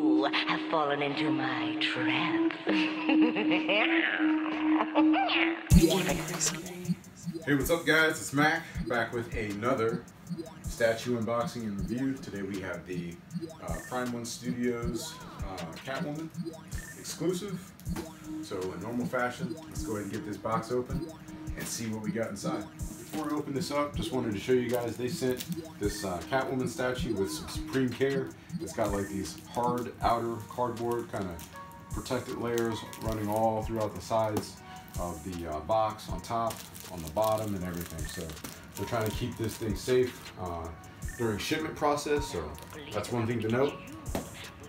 you have fallen into my trap. Hey, what's up, guys? It's Mac, back with another statue unboxing and review. Today we have the Prime 1 Studios Catwoman exclusive. So in normal fashion, let's go ahead and get this box open and see what we got inside. Before I open this up, just wanted to show you guys, they sent this Catwoman statue with some Supreme Care. It's got like these hard outer cardboard kind of protective layers running all throughout the sides of the box, on top, on the bottom, and everything. So we're trying to keep this thing safe during shipment process, so that's one thing to note.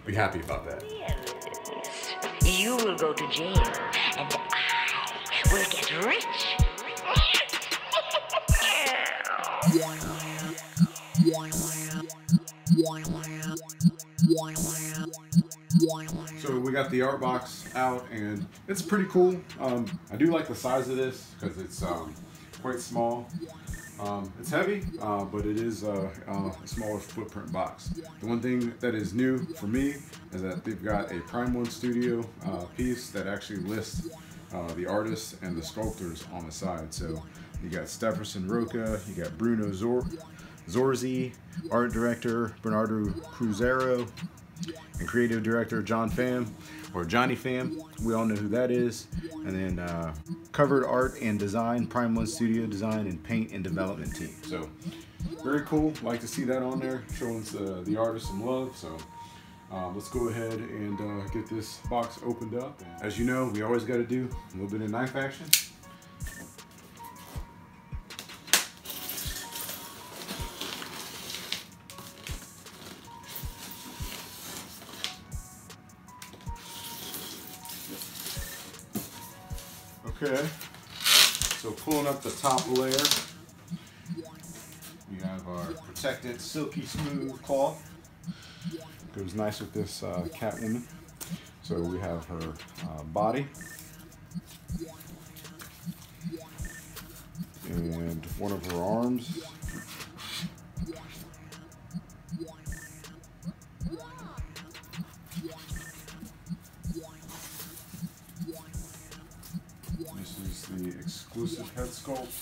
Be happy about that. You will go to jail, and I will get rich. So we got the art box out, and it's pretty cool. I do like the size of this because it's quite small. It's heavy, but it is a smaller footprint box. The one thing that is new for me is that they've got a Prime 1 Studio piece that actually lists the artists and the sculptors on the side. So you got Steferson Rocha, you got Bruno Zor Zorzi, art director Bernardo Cruzeiro, and creative director John Pham, or Johnny Pham. We all know who that is. And then covered art and design, Prime 1 Studio design and paint and development team. So very cool. Like to see that on there, showing the artist some love. So let's go ahead and get this box opened up. As you know, we always got to do a little bit of knife action. Okay, so pulling up the top layer, we have our protected silky smooth cloth. Goes nice with this Catwoman. So we have her body and one of her arms. The exclusive head sculpt.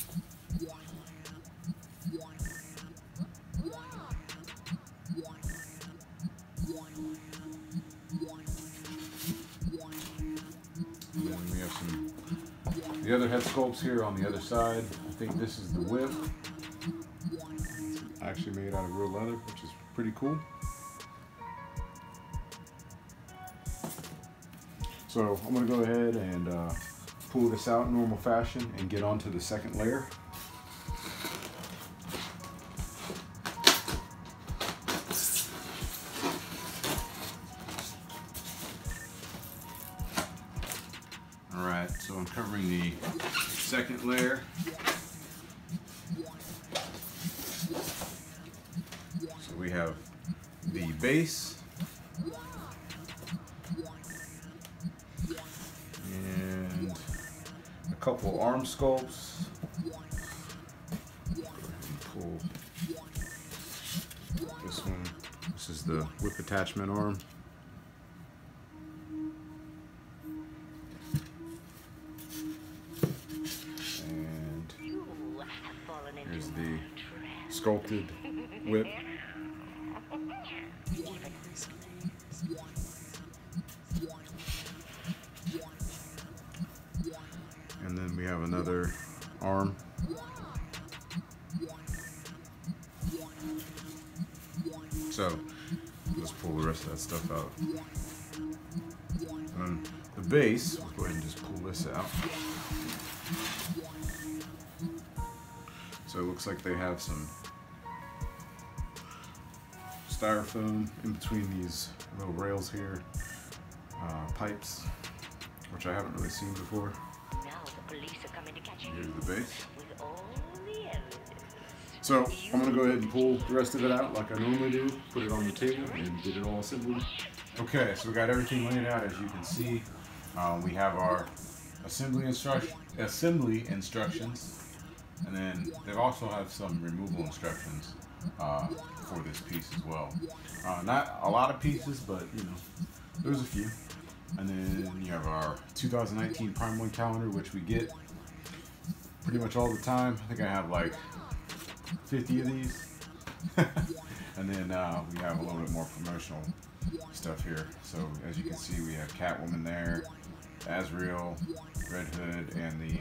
And then we have the other head sculpts here on the other side. I think this is the whip. It's actually made out of real leather, which is pretty cool. So I'm going to go ahead and pull this out in normal fashion and get onto the second layer. All right, so I'm covering the second layer. So we have the base. Couple arm sculpts. Go ahead and pull this one. This is the whip attachment arm. And here's the sculpted whip. And then we have another arm. So let's pull the rest of that stuff out. And the base, let's go ahead and just pull this out. So it looks like they have some styrofoam in between these little rails here, pipes, which I haven't really seen before. Here's the base. So I'm going to go ahead and pull the rest of it out like I normally do, put it on the table, and get it all assembled. Okay, so we got everything laid out, as you can see. We have our assembly instructions And then they also have some removal instructions for this piece as well. Not a lot of pieces, but you know, there's a few. And then you have our 2019 Prime 1 calendar, which we get pretty much all the time. I think I have like 50 of these. And then we have a little bit more promotional stuff here. So as you can see, we have Catwoman there, Azrael, Red Hood, and the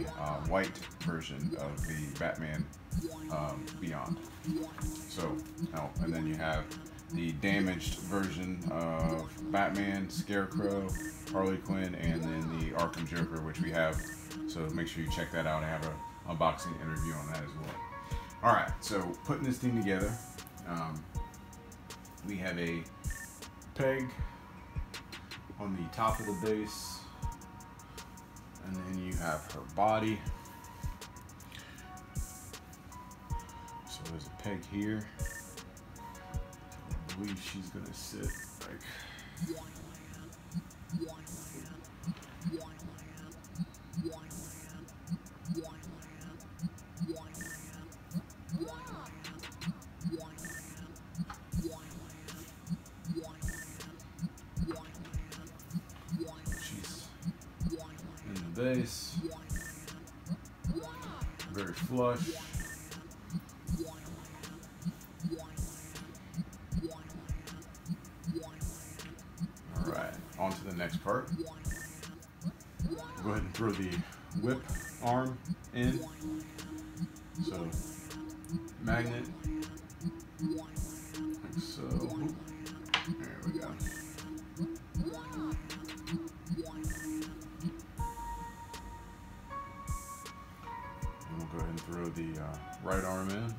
white version of the Batman Beyond. So, and then you have the damaged version of Batman, Scarecrow, Harley Quinn, and then the Arkham Joker, which we have. So make sure you check that out. I have an unboxing interview on that as well. All right, so putting this thing together, we have a peg on the top of the base, and then you have her body. So there's a peg here. I believe she's gonna sit like base, very flush, alright, on to the next part. Go ahead and throw the whip arm in, so magnet, like so, there we go. Throw the right arm in,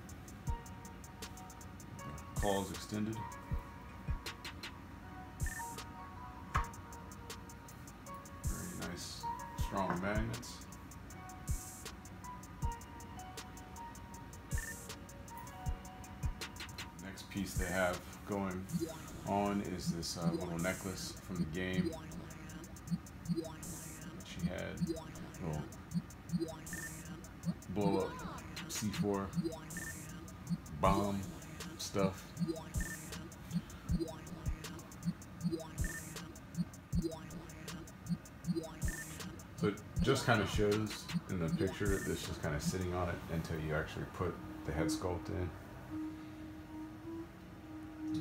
claws extended. Very nice, strong magnets. Next piece they have going on is this little necklace from the game that she had. Little blow up C4 bomb stuff. So it just kind of shows in the picture, this just kind of sitting on it until you actually put the head sculpt in.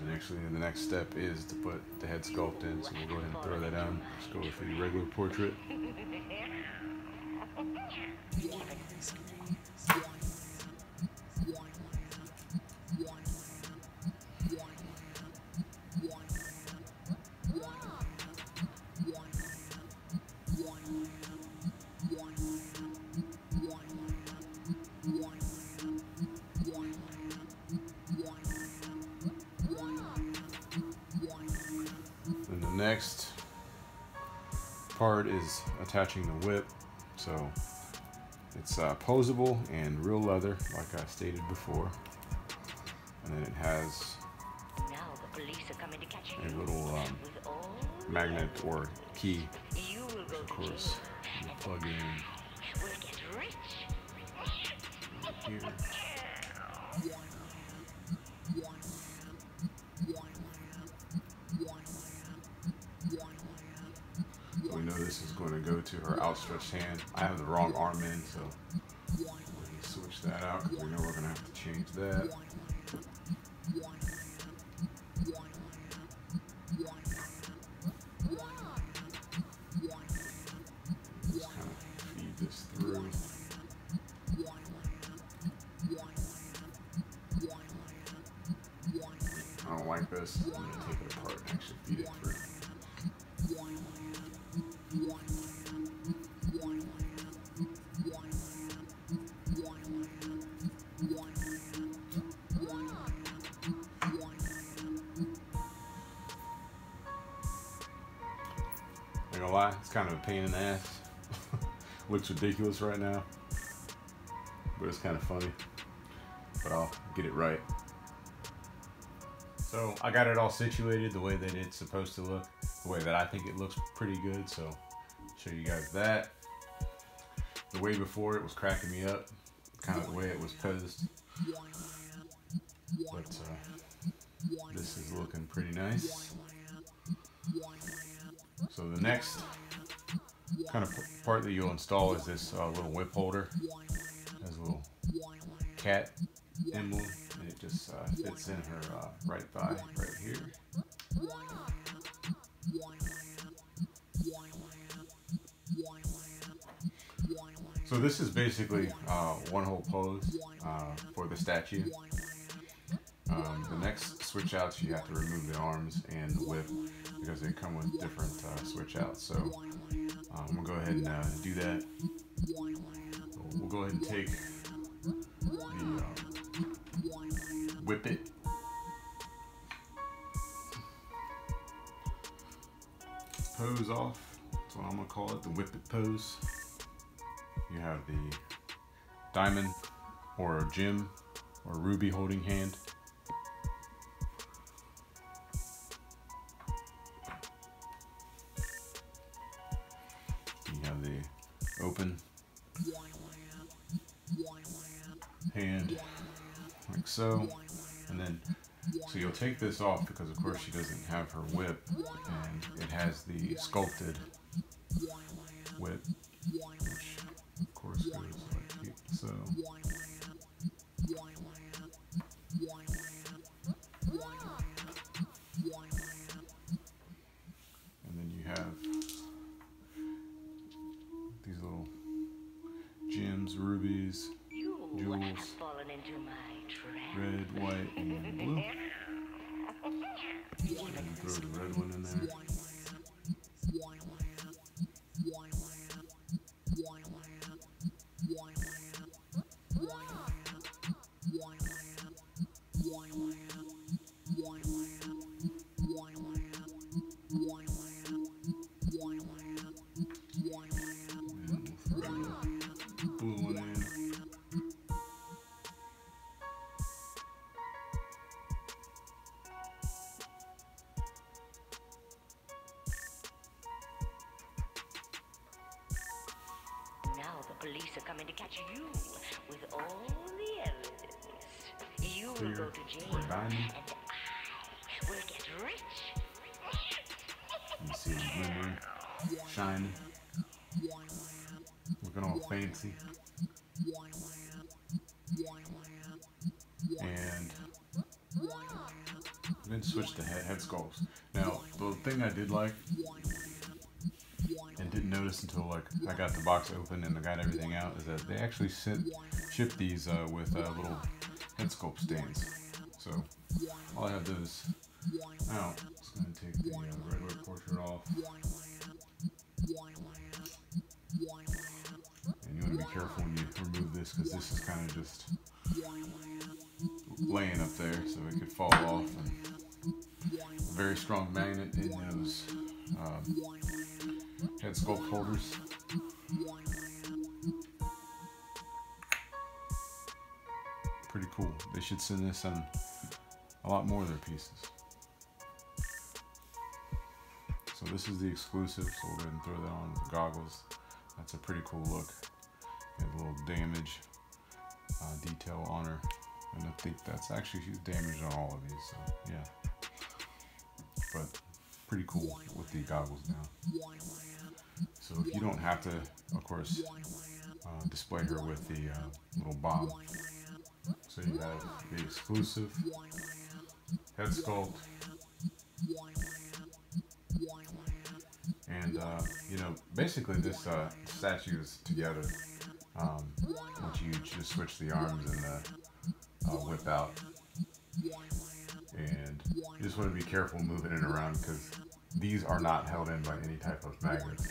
And actually the next step is to put the head sculpt in, so we'll go ahead and throw that on. Just go with the regular portrait. And the next part is attaching the whip. So it's posable and real leather, like I stated before. And then it has a little magnet or key, which of course you plug in here. We know this is going to go to her outstretched hand. I have the wrong arm in, so we're going to switch that out because we know we're going to have to change that. Just kind of feed this through. I don't like this. I'm going to take it apart and actually feed it through. I'm gonna lie, it's kind of a pain in the ass. Looks ridiculous right now, but it's kind of funny. But I'll get it right. So I got it all situated the way that it's supposed to look, the way that I think it looks pretty good. So show you guys that. The way before it was cracking me up kind of the way it was posed. But this is looking pretty nice. So the next kind of part that you'll install is this little whip holder. It has a little cat emblem, and it just fits in her right thigh right here. So this is basically one whole pose for the statue. The next switch outs, you have to remove the arms and the whip because they come with different switch outs. So I'm going to go ahead and do that. We'll go ahead and take the whip it. Pose off. That's what I'm going to call it, the whip it pose. You have the diamond or gem or ruby holding hand. You have the open hand like so, and then so you'll take this off because of course she doesn't have her whip and it has the sculpted whip, which of course goes like so. And then you have these little gems, rubies, jewels, red, white, and blue. And throw the red one in there. Police are coming to catch you with all the evidence. You will go to jail and I will get rich. You see the glimmer, shiny, looking all fancy. And then switch to head sculpts. Now, the thing I did like, didn't notice until like I got the box open and I got everything out, is that they actually ship these with little head sculpt stands. So I'll have those out. I'm just going to take the regular portrait off. And you want to be careful when you remove this because this is kind of just laying up there so it could fall off. And a very strong magnet in those head sculpt holders. Pretty cool. They should send this on a lot more of their pieces. So this is the exclusive, so we'll go ahead and throw that on with the goggles. That's a pretty cool look. You have a little damage detail on her. And I think that's actually damaged on all of these, so yeah. But pretty cool with the goggles now. So if you don't have to, of course, display her with the little bomb. So you have the exclusive head sculpt, and you know, basically this statue is together once you just switch the arms and the whip out, and you just want to be careful moving it around because these are not held in by any type of magnets.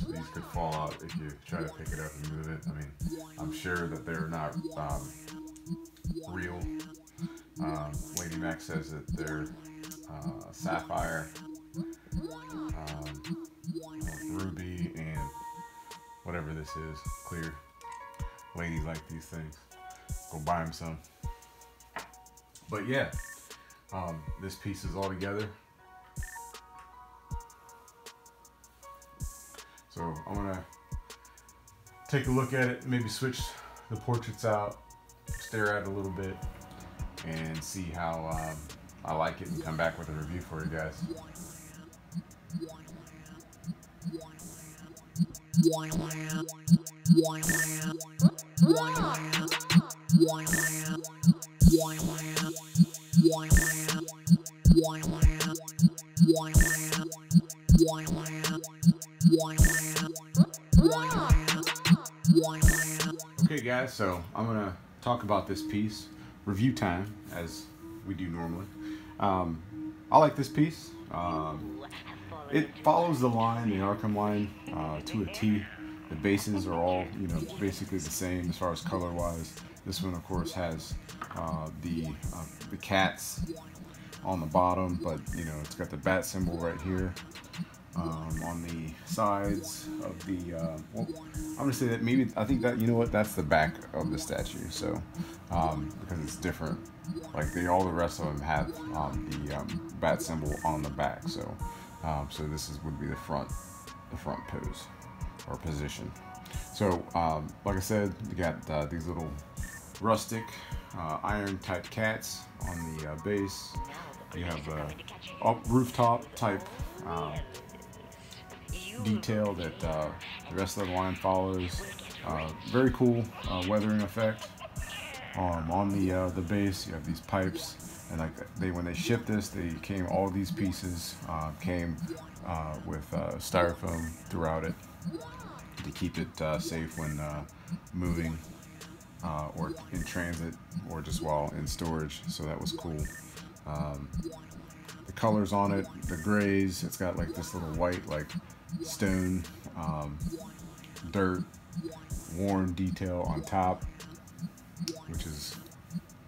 So these could fall out if you try to pick it up and move it. I mean, I'm sure that they're not real. Lady Mac says that they're sapphire, ruby, and whatever this is, clear. Ladies like these things. Go buy them some. But yeah, this piece is all together. So I'm gonna take a look at it, maybe switch the portraits out, stare at it a little bit, and see how I like it and come back with a review for you guys. Okay guys, so I'm gonna talk about this piece, review time, as we do normally. I like this piece. It follows the line, the Arkham line, to a T. The bases are all, you know, basically the same as far as color-wise. This one, of course, has the cats on the bottom, but you know, it's got the bat symbol right here on the sides of the. Well, I'm gonna say that maybe I think that, you know what, that's the back of the statue. So because it's different, like all the rest of them have the bat symbol on the back. So this would be the front pose or position. So like I said, you got these little rustic iron type cats on the base. You have up rooftop type detail that the rest of the line follows. Very cool weathering effect on the base. You have these pipes, and like when they shipped this, all these pieces came with styrofoam throughout it to keep it safe when moving or in transit or just while in storage. So that was cool. The colors on it, the grays, it's got like this little white, like stone, dirt, worn detail on top, which is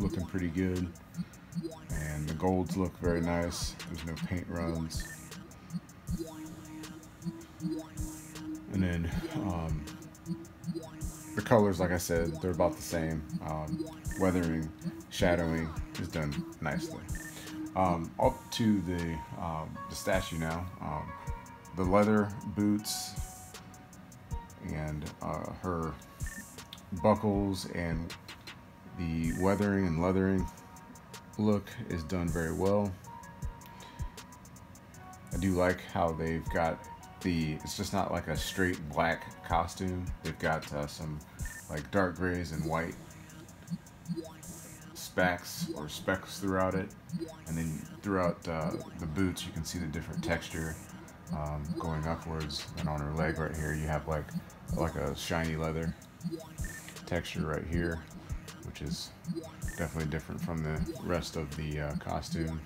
looking pretty good. And the golds look very nice. There's no paint runs. And then the colors, like I said, they're about the same. Weathering, shadowing is done nicely. Up to the statue now. The leather boots and her buckles and the weathering and leathering look is done very well. I do like how they've got it's just not like a straight black costume. They've got some like dark grays and white specks throughout it, and then throughout the boots you can see the different texture going upwards. And on her leg right here you have like a shiny leather texture right here, which is definitely different from the rest of the costume.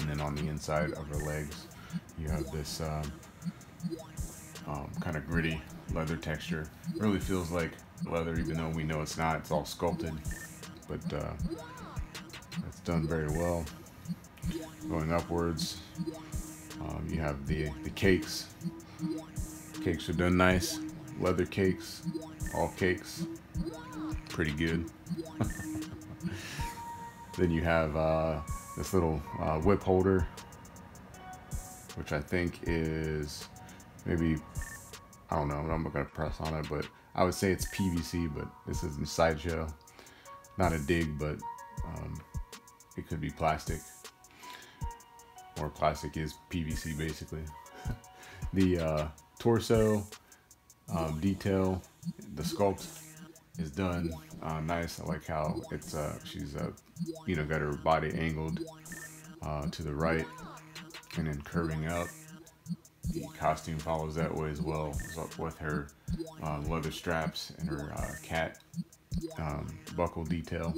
And then on the inside of her legs you have this kind of gritty leather texture. It really feels like leather, even though we know it's not. It's all sculpted, but it's done very well. Going upwards, you have the cakes. Cakes are done nice. Leather cakes, all cakes, pretty good. Then you have this little whip holder, which I think is maybe, I don't know, I'm not gonna press on it, but I would say it's PVC, but this isn't Sideshow. Not a dig, but it could be plastic, or plastic is PVC basically. The torso detail, the sculpt is done nice. I like how it's she's you know, got her body angled to the right and then curving up. The costume follows that way as well, with her leather straps and her cat buckle detail.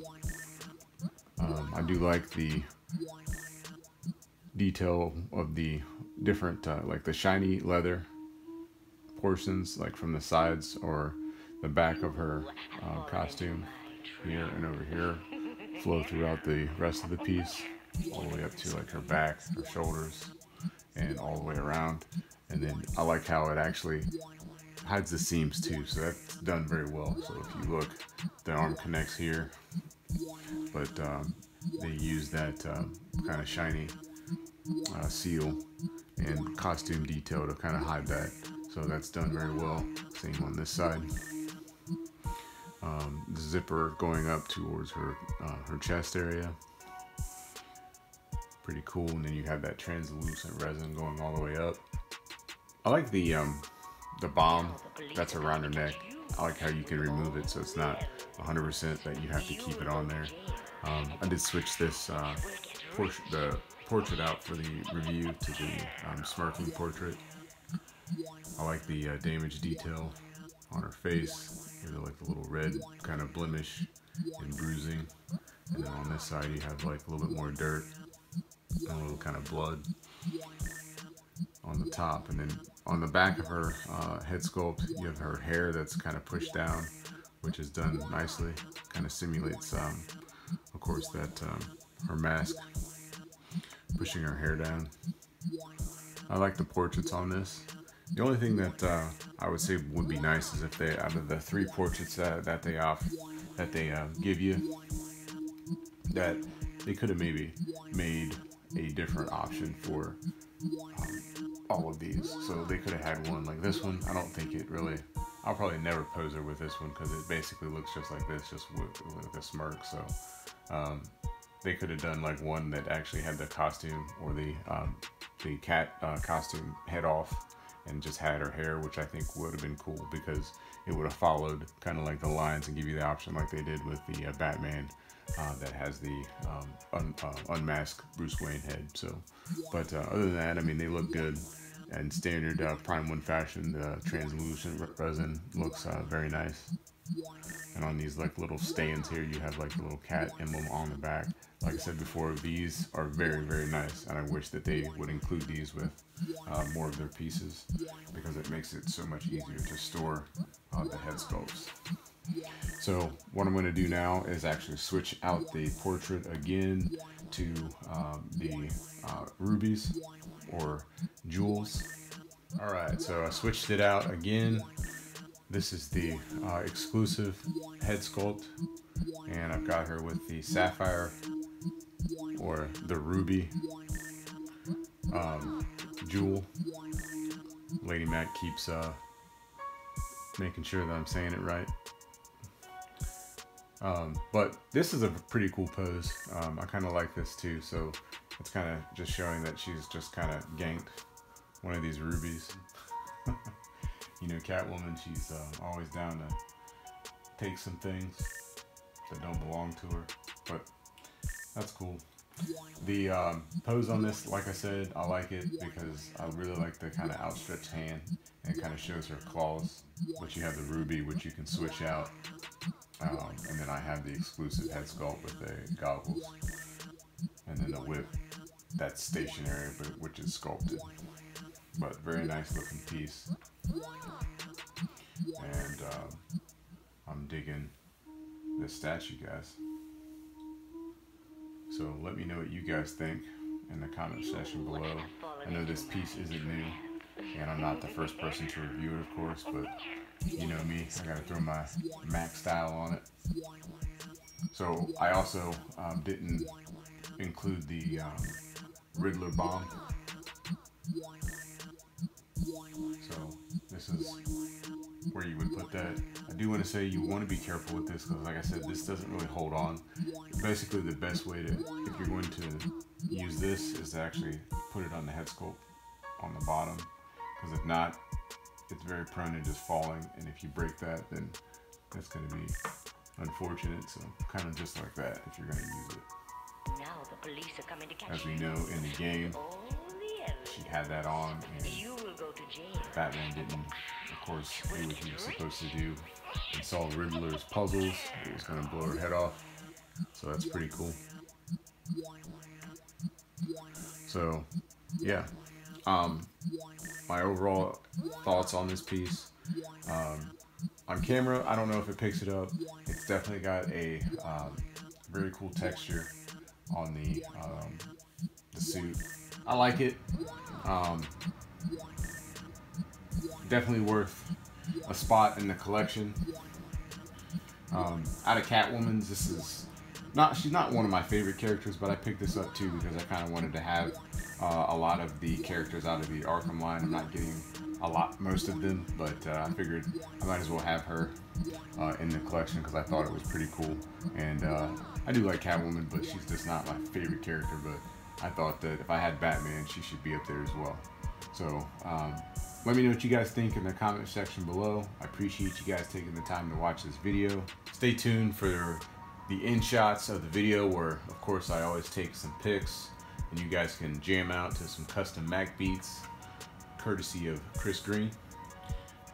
I do like the detail of the different like the shiny leather portions, like from the sides or the back of her costume here and over here, flow throughout the rest of the piece, all the way up to like her back, her shoulders, and all the way around. And then I like how it actually hides the seams too, so that's done very well. So if you look, the arm connects here, but they use that kind of shiny seal and costume detail to kind of hide that. So that's done very well. Same on this side. zipper going up towards her her chest area. Pretty cool. And then you have that translucent resin going all the way up. I like the bomb that's around her neck. I like how you can remove it, so it's not 100% that you have to keep it on there. I did switch this the portrait out for the review to the smirking portrait. I like the damage detail on her face, you know, like the little red kind of blemish and bruising. And then on this side you have like a little bit more dirt and a little kind of blood on the top. And then on the back of her head sculpt, you have her hair that's kind of pushed down, which is done nicely. Kind of simulates, of course, that her mask pushing her hair down. I like the portraits on this. The only thing that I would say would be nice is if they, out of the three portraits that they give you, that they could have maybe made a different option for all of these. So they could have had one like this one. I don't think it really, I'll probably never pose her with this one because it basically looks just like this, just with a smirk. So they could have done like one that actually had the costume or the cat costume head off and just had her hair, which I think would have been cool because it would have followed kind of like the lines and give you the option like they did with the Batman that has the unmasked Bruce Wayne head. So, but other than that, I mean, they look good and standard Prime 1 fashion. The translucent resin looks very nice. And on these like little stands here, you have like the little cat emblem on the back. Like I said before, these are very, very nice, and I wish that they would include these with more of their pieces because it makes it so much easier to store the head sculpts. So what I'm going to do now is actually switch out the portrait again to the rubies or jewels. All right, so I switched it out again. This is the exclusive head sculpt, and I've got her with the sapphire or the ruby jewel. Lady Mac keeps making sure that I'm saying it right. But this is a pretty cool pose. I kind of like this too, so it's kind of just showing that she's just kind of ganked one of these rubies. You know, Catwoman, she's always down to take some things that don't belong to her, but that's cool. The pose on this, like I said, I like it because I really like the kind of outstretched hand, and it kind of shows her claws, but you have the ruby, which you can switch out. And then I have the exclusive head sculpt with the goggles, and then the whip that's stationary, but which is sculpted. But very nice looking piece, and I'm digging this statue, guys. So let me know what you guys think in the comment section below. I know this piece isn't new, and I'm not the first person to review it, of course, but you know me, I gotta throw my Mac style on it. So I also didn't include the Riddler bomb. So this is where you would put that. I do want to say you want to be careful with this because, like I said, this doesn't really hold on. Basically, the best way to, if you're going to use this, is to actually put it on the head sculpt on the bottom, because if not, it's very prone to just falling, and if you break that, then that's going to be unfortunate. So kind of just like that if you're going to use it. Now the police are coming to catch you. As we know in the game, she had that on, and you will go to jail. Batman didn't, of course, do what he was supposed to do. He saw Riddler's puzzles. He was going to blow her head off, so that's pretty cool. So, yeah. My overall thoughts on this piece, on camera, I don't know if it picks it up. It's definitely got a very cool texture on the suit. I like it. Definitely worth a spot in the collection. Out of Catwoman's, this is she's not one of my favorite characters, but I picked this up too because I kind of wanted to have a lot of the characters out of the Arkham line. I'm not getting a lot, most of them, but I figured I might as well have her in the collection because I thought it was pretty cool. And I do like Catwoman, but she's just not my favorite character, but I thought that if I had Batman, she should be up there as well. So let me know what you guys think in the comment section below. I appreciate you guys taking the time to watch this video. Stay tuned for the end shots of the video where, of course, I always take some pics and you guys can jam out to some custom Mac beats, courtesy of Chris Green.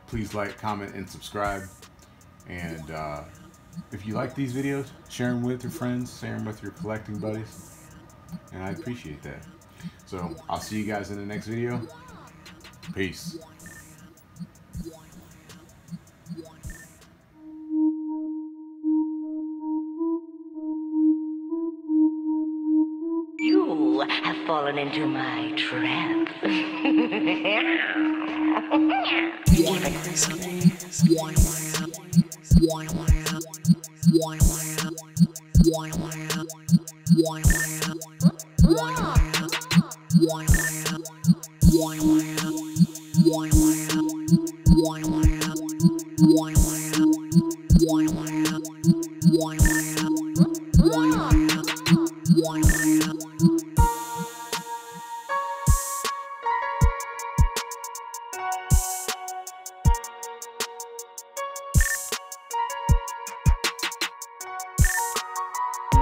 Please like, comment, and subscribe. And if you like these videos, share them with your friends, share them with your collecting buddies, and I appreciate that. So I'll see you guys in the next video. Peace. You have fallen into my trap.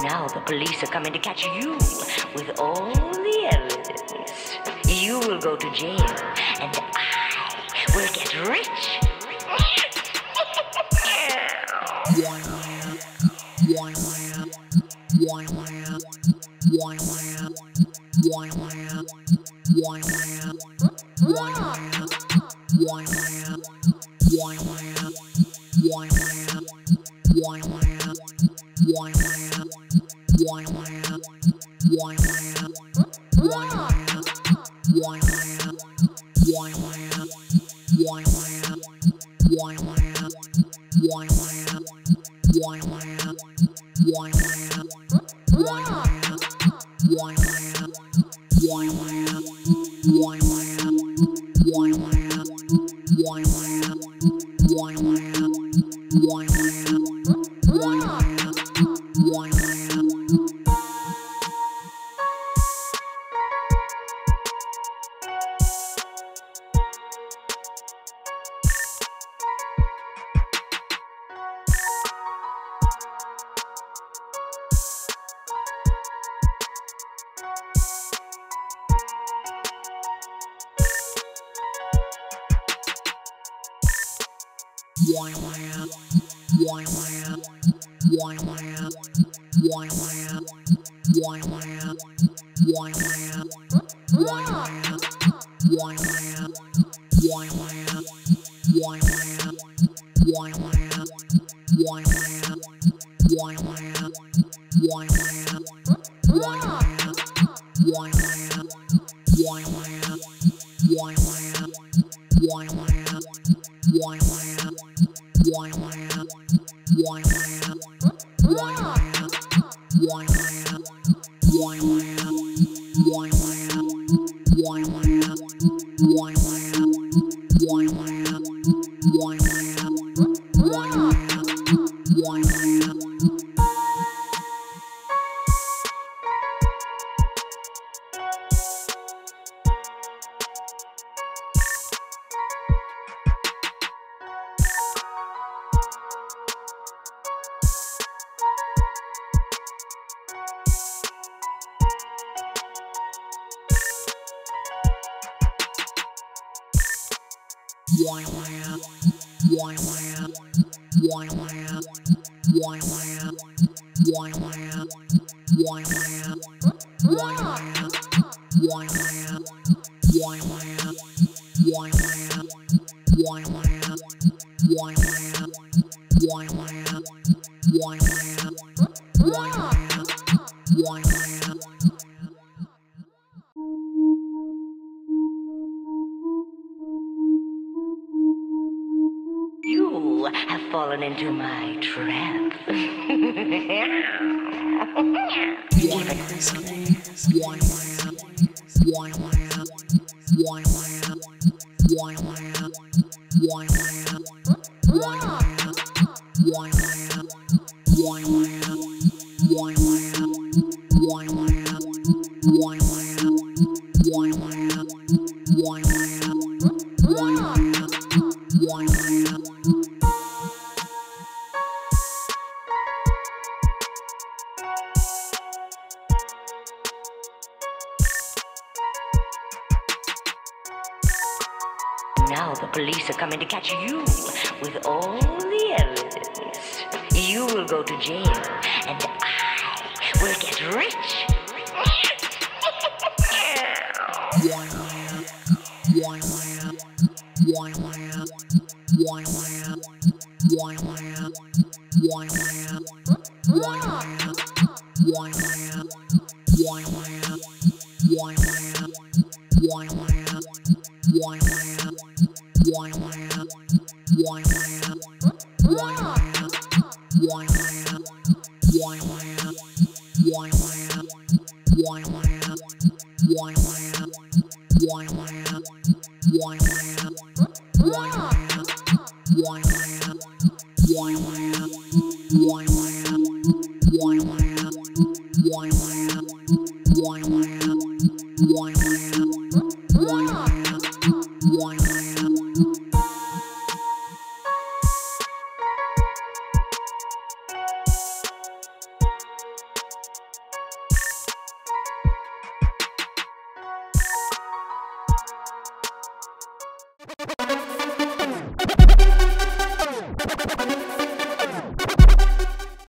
Now the police are coming to catch you with all the evidence. You will go to jail, and I will get rich. Fallen into my trap. Now the police are coming to catch you with all the evidence. You will go to jail, and I will get rich.